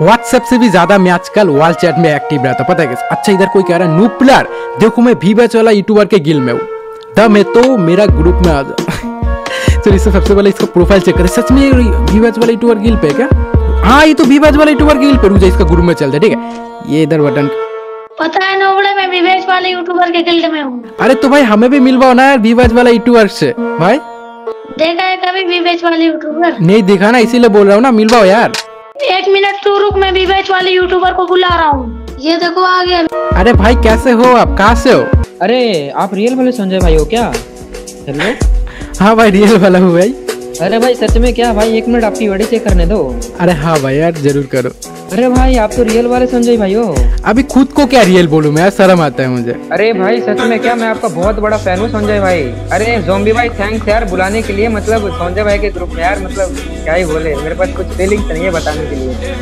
WhatsApp से भी ज्यादा मैं आजकल वॉल चैट में एक्टिव रहता हूँ, पता है कैसे? अच्छा, इधर कोई कह रहा है नूपलर देखो मैं वीबैच वाला यूट्यूबर के गिल में हूँ, दम है तो मेरा ग्रुप में आ जाओ। चलिए इससे सबसे पहले इसका प्रोफाइल चेक करें। सच में वीबैच वाला यूट्यूबर गिल पे क्या? हाँ, ये तो वीबैच वाला यूट्यूबर गिल पे, रुक जा इसका ग्रुप में चलते, ठीक है। ये इधर बटन पता है नोबड़े मैं वीबैच वाले यूट्यूबर के गिल्ड में हूँ। अरे तो भाई हमें भी मिलवाओ ना यार वीबैच वाला यूट्यूबर से। भाई देखा है कभी वीबैच वाले यूट्यूबर? नहीं देखा ना, इसीलिए बोल रहा हूँ ना मिलवाओ यार। एक मिनट तू रुक, मैं वीबैच वाले यूट्यूबर को बुला रहा हूँ। ये देखो आ गया। अरे भाई कैसे हो आप, कहाँ से हो? अरे आप रियल वाले संजय भाई हो क्या? हेलो। हाँ भाई रियल वाला हूँ भाई। अरे भाई सच में क्या? भाई एक मिनट आपकी वीडियो चेक करने दो। अरे हाँ भाई यार जरूर करो। अरे भाई आप तो रियल वाले संजय भाई हो। अभी खुद को क्या रियल बोलूँ मैं, शर्म आता है मुझे। अरे भाई सच में क्या? मैं आपका बहुत बड़ा फैन हूँ संजय भाई। अरे ज़ॉम्बी भाई थैंक्स यार बुलाने के लिए, मतलब संजय भाई के ग्रुप में यार, मतलब क्या ही बोले, मेरे पास कुछ फीलिंग्स नहीं है बताने के लिए।